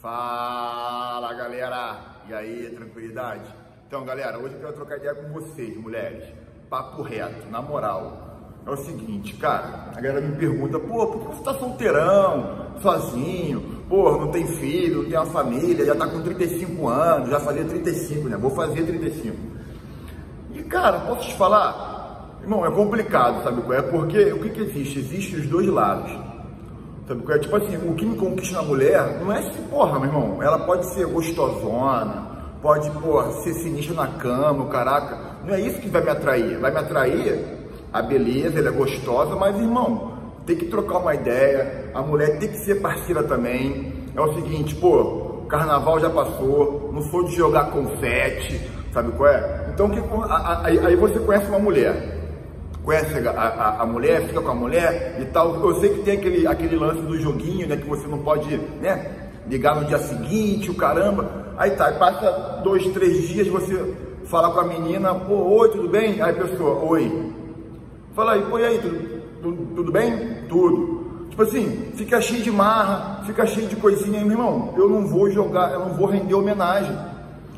Fala, galera! E aí, tranquilidade? Então, galera, hoje eu quero trocar ideia com vocês, mulheres. Papo reto, na moral. É o seguinte, cara, a galera me pergunta, pô, por que você tá solteirão, sozinho? Pô, não tem filho, não tem uma família, já tá com 35 anos, já fazia 35, né? Vou fazer 35. E, cara, posso te falar? Irmão, é complicado, sabe qual é? Porque o que existe? Existe os dois lados. Tipo assim, o que me conquista na mulher não é assim, porra, meu irmão. Ela pode ser gostosona, pode, porra, ser sinistra na cama, caraca. Não é isso que vai me atrair. Vai me atrair a beleza, ela é gostosa, mas, irmão, tem que trocar uma ideia. A mulher tem que ser parceira também. É o seguinte, pô, carnaval já passou, não sou de jogar confete, sabe qual é? Então, aí você conhece uma mulher. Conhece a mulher, fica com a mulher e tal. Eu sei que tem aquele lance do joguinho, né? Que você não pode, né? Ligar no dia seguinte, o caramba. Aí tá, aí passa 2, 3 dias, você fala com a menina, pô, oi, tudo bem? Aí a pessoa, oi. Fala aí, pô, e aí, tudo bem? Tudo. Tipo assim, fica cheio de marra, fica cheio de coisinha, meu irmão. Eu não vou jogar, eu não vou render homenagem.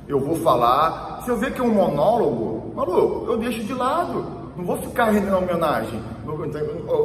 Eu vou falar. Se eu ver que é um monólogo, maluco, eu deixo de lado. Não vou ficar rendendo homenagem.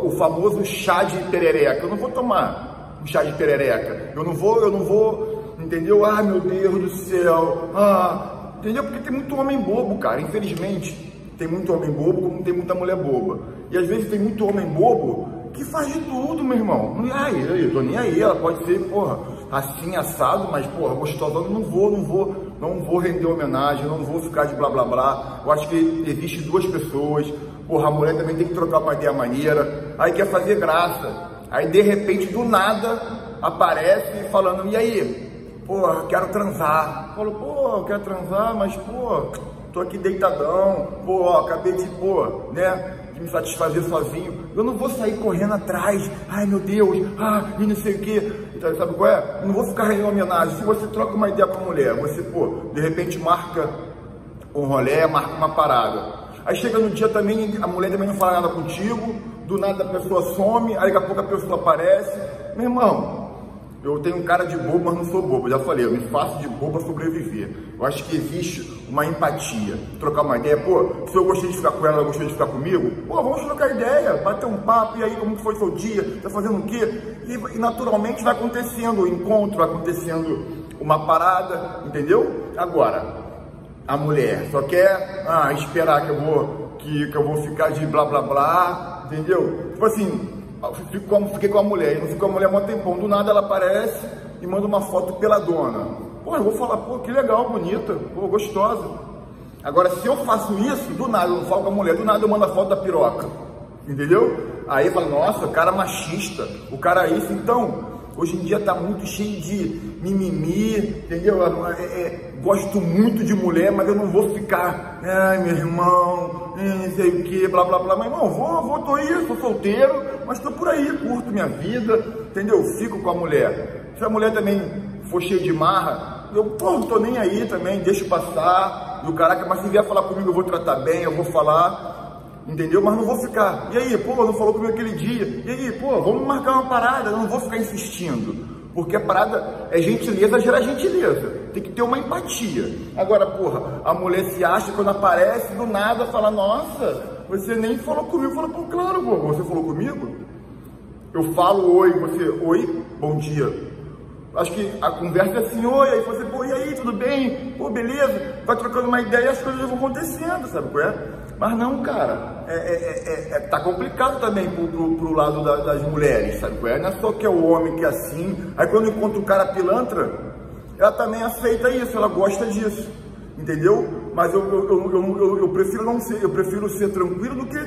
O famoso chá de perereca. Eu não vou tomar um chá de perereca. Eu não vou, entendeu? Ah, meu Deus do céu. Ah, entendeu? Porque tem muito homem bobo, cara. Infelizmente, tem muito homem bobo, como tem muita mulher boba. E às vezes tem muito homem bobo que faz de tudo, meu irmão. Ai, eu tô nem aí. Ela pode ser, porra, assim, assado, mas, porra, gostosa. Eu não vou render homenagem, não vou ficar de blá blá blá. Eu acho que existe duas pessoas. Porra, a mulher também tem que trocar uma ideia maneira. Aí quer fazer graça. Aí de repente, do nada, aparece falando, e aí? Porra, quero transar. Falo, pô, quero transar, mas pô, tô aqui deitadão. Pô, ó, acabei de, pô, né? De me satisfazer sozinho. Eu não vou sair correndo atrás. Ai, meu Deus, ah, e não sei o quê. Sabe qual é? Não vou ficar rendendo homenagem. Se você troca uma ideia com a mulher, você, pô, de repente marca um rolê, marca uma parada. Aí chega no dia também, a mulher também não fala nada contigo, do nada a pessoa some, aí daqui a pouco a pessoa aparece. Meu irmão, eu tenho cara de bobo, mas não sou bobo. Já falei, eu me faço de bobo pra sobreviver. Eu acho que existe uma empatia. Trocar uma ideia, pô, se eu gostei de ficar com ela, ela gostou de ficar comigo, pô, vamos trocar ideia, bater um papo, e aí, como foi seu dia? Tá fazendo o quê? E naturalmente vai acontecendo o encontro, vai acontecendo uma parada, entendeu? Agora, a mulher só quer esperar que eu vou ficar de blá blá blá, entendeu? Tipo assim, fiquei com a mulher, e não fico com a mulher há um tempão, do nada ela aparece e manda uma foto peladona. Pô, eu vou falar, pô, que legal, bonita, pô, gostosa. Agora, se eu faço isso, do nada, eu não falo com a mulher, do nada eu mando a foto da piroca, entendeu? Aí fala, nossa, o cara machista, o cara isso. Então, hoje em dia tá muito cheio de mimimi, entendeu? Gosto muito de mulher, mas eu não vou ficar, ai, meu irmão, não sei o que, blá, blá, blá. Mas, irmão, tô aí, tô solteiro, mas tô por aí, curto minha vida, entendeu? Fico com a mulher. Se a mulher também for cheio de marra, eu, pô, não tô nem aí também, deixo passar, do caraca, mas se vier falar comigo eu vou tratar bem, eu vou falar, entendeu? Mas não vou ficar, e aí, pô, não falou comigo aquele dia, e aí, pô, vamos marcar uma parada, eu não vou ficar insistindo, porque a parada é gentileza, gera gentileza, tem que ter uma empatia. Agora, porra, a mulher se acha, quando aparece, do nada, fala, nossa, você nem falou comigo, fala, pô, claro, você falou comigo? Eu falo oi, você, oi, bom dia. Acho que a conversa é assim, oi, aí você, pô, e aí, tudo bem? Pô, beleza? Vai trocando uma ideia e as coisas já vão acontecendo, sabe qual é? Mas não, cara, tá complicado também pro lado das mulheres, sabe qual é? Não é só que é o homem que é assim, aí quando encontra o cara pilantra, ela também aceita isso, ela gosta disso, entendeu? Mas eu prefiro não ser, eu prefiro ser tranquilo do que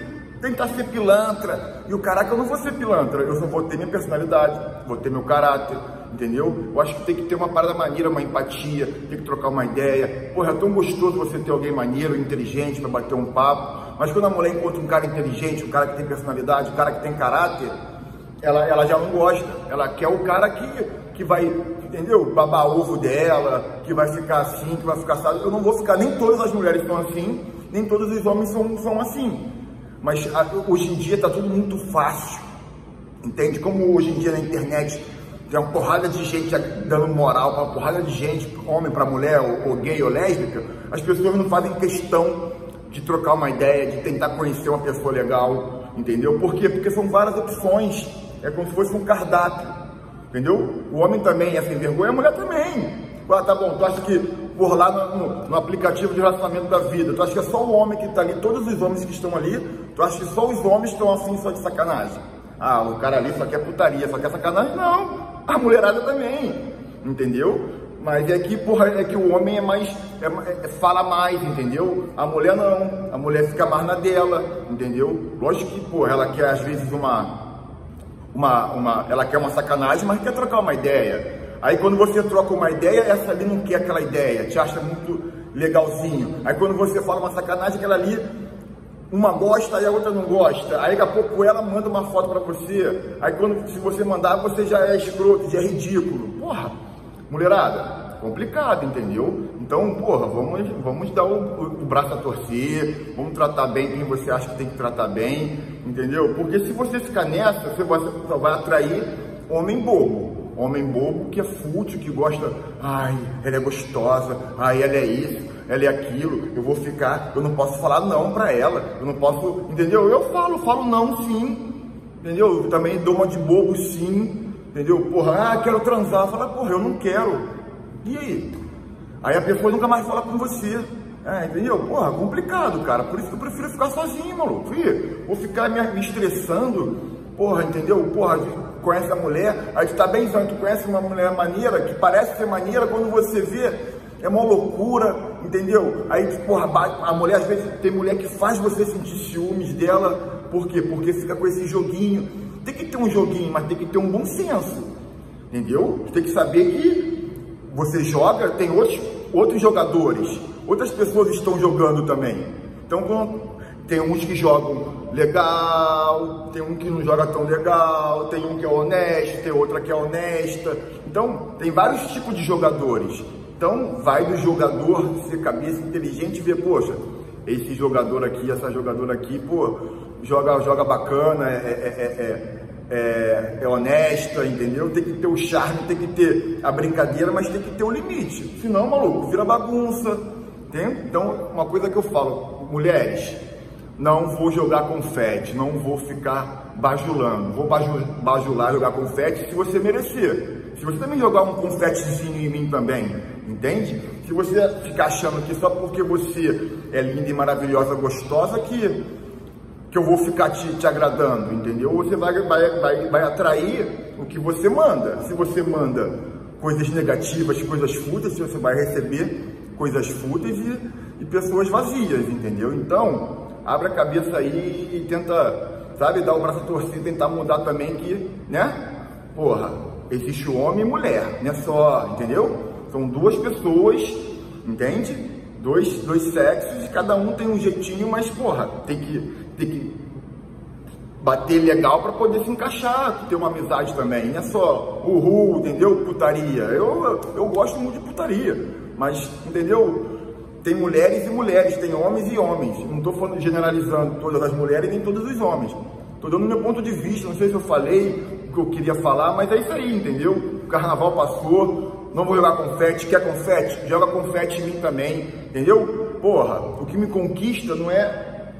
tentar ser pilantra. E o caraca, eu não vou ser pilantra, eu só vou ter minha personalidade, vou ter meu caráter, entendeu? Eu acho que tem que ter uma parada maneira, uma empatia, tem que trocar uma ideia. Porra, é tão gostoso você ter alguém maneiro, inteligente, pra bater um papo. Mas quando a mulher encontra um cara inteligente, um cara que tem personalidade, um cara que tem caráter, ela já não gosta. Ela quer o cara que vai, entendeu? Babar ovo dela, que vai ficar assim, que vai ficar assado. Eu não vou ficar, nem todas as mulheres são assim, nem todos os homens são assim. Mas hoje em dia tá tudo muito fácil, entende? Como hoje em dia na internet Tem uma porrada de gente dando moral, uma porrada de gente, homem para mulher, ou gay, ou lésbica. As pessoas não fazem questão de trocar uma ideia, de tentar conhecer uma pessoa legal, entendeu? Por quê? Porque são várias opções, é como se fosse um cardápio, entendeu? O homem também é sem vergonha, a mulher também. Ah, tá bom, tu acha que por lá no aplicativo de relacionamento da vida, tu acha que é só o homem que tá ali, todos os homens que estão ali, tu acha que só os homens estão assim só de sacanagem? Ah, o cara ali só quer putaria, só quer sacanagem? Não! A mulherada também, entendeu? Mas é que, porra, é que o homem é mais, fala mais, entendeu? A mulher não, a mulher fica mais na dela, entendeu? Lógico que, porra, ela quer às vezes ela quer uma sacanagem, mas quer trocar uma ideia. Aí quando você troca uma ideia, essa ali não quer aquela ideia, te acha muito legalzinho. Aí quando você fala uma sacanagem, aquela ali, uma gosta e a outra não gosta, aí daqui a pouco ela manda uma foto pra você, aí quando se você mandar, você já é escroto, já é ridículo. Porra, mulherada, complicado, entendeu? Então, porra, vamos dar o braço a torcer, vamos tratar bem quem você acha que tem que tratar bem, entendeu? Porque se você ficar nessa, você só vai atrair homem bobo que é fútil, que gosta, ai, ela é gostosa, ai, ela é isso, ela é aquilo, eu vou ficar, eu não posso falar não pra ela, eu não posso, entendeu? Eu falo não sim, entendeu? Eu também dou uma de bobo sim, entendeu? Porra, ah, quero transar, fala, porra, eu não quero, e aí? Aí a pessoa nunca mais fala com você, entendeu? Porra, complicado, cara, por isso que eu prefiro ficar sozinho, maluco, vou ficar me estressando, porra, entendeu? Porra, conhece a mulher, aí tu tá benzão, tu conhece uma mulher maneira, que parece ser maneira, quando você vê, é uma loucura, entendeu? Aí, porra, a mulher, às vezes, tem mulher que faz você sentir ciúmes dela. Por quê? Porque fica com esse joguinho. Tem que ter um joguinho, mas tem que ter um bom senso, entendeu? Tem que saber que você joga, tem outros jogadores. Outras pessoas estão jogando também. Então, tem uns que jogam legal, tem um que não joga tão legal, tem um que é honesto, tem outra que é honesta. Então, tem vários tipos de jogadores. Então, vai do jogador ser cabeça inteligente e ver, poxa, esse jogador aqui, essa jogadora aqui, pô, joga bacana, é honesta, entendeu? Tem que ter o charme, tem que ter a brincadeira, mas tem que ter o limite. Senão, maluco, vira bagunça, entendeu? Então, uma coisa que eu falo, mulheres, não vou jogar confete, não vou ficar bajulando. Vou bajular, jogar confete se você merecer. Se você também jogar um confetezinho em mim também, entende? Se você ficar achando que só porque você é linda e maravilhosa, gostosa, que eu vou ficar te agradando, entendeu? Você vai atrair o que você manda. Se você manda coisas negativas, coisas fúteis, você vai receber coisas fúteis e pessoas vazias, entendeu? Então, abre a cabeça aí e tenta, sabe, dar o braço a torcer, tentar mudar também que, né? Porra. Existe homem e mulher, não é só, entendeu? São duas pessoas, entende? Dois sexos, e cada um tem um jeitinho, mas, porra, tem que bater legal para poder se encaixar, ter uma amizade também, não é só uhul, entendeu? Putaria. Eu gosto muito de putaria, mas, entendeu? Tem mulheres e mulheres, tem homens e homens. Não estou falando, generalizando todas as mulheres nem todos os homens. Estou dando meu ponto de vista, não sei se eu falei que eu queria falar, mas é isso aí, entendeu? O carnaval passou, não vou jogar confete, quer confete? Joga confete em mim também, entendeu? Porra, o que me conquista não é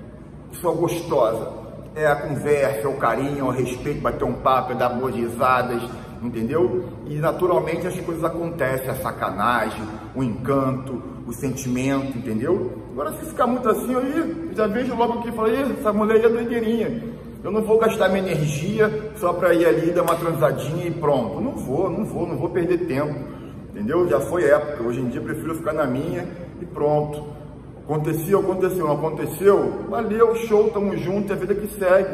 só gostosa, é a conversa, é o carinho, é o respeito, bater um papo, é dar boas risadas, entendeu? E naturalmente as coisas acontecem, a sacanagem, o encanto, o sentimento, entendeu? Agora se ficar muito assim, eu já vejo logo aqui e falo, essa mulher aí é doideirinha. Eu não vou gastar minha energia só para ir ali, dar uma transadinha e pronto. Não vou perder tempo, entendeu? Já foi época, hoje em dia eu prefiro ficar na minha e pronto. Aconteceu, aconteceu, não aconteceu? Valeu, show, tamo junto, é a vida que segue.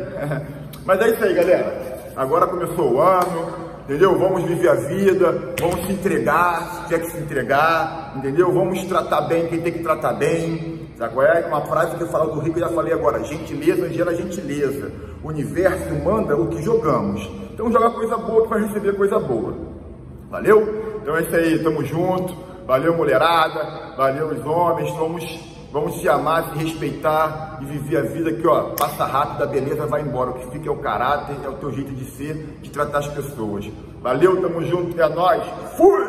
Mas é isso aí, galera. Agora começou o ano, entendeu? Vamos viver a vida, vamos se entregar, se tiver que se entregar, entendeu? Vamos tratar bem quem tem que tratar bem. É uma frase que eu falo do Rico, eu já falei agora, gentileza gera gentileza, o universo manda o que jogamos, então joga coisa boa que vai receber coisa boa, valeu? Então é isso aí, tamo junto, valeu mulherada, valeu os homens, vamos Vamos se amar, se respeitar e viver a vida que, ó, passa rápido, a beleza vai embora. O que fica é o caráter, é o teu jeito de ser, de tratar as pessoas. Valeu, tamo junto, é nóis. Fui!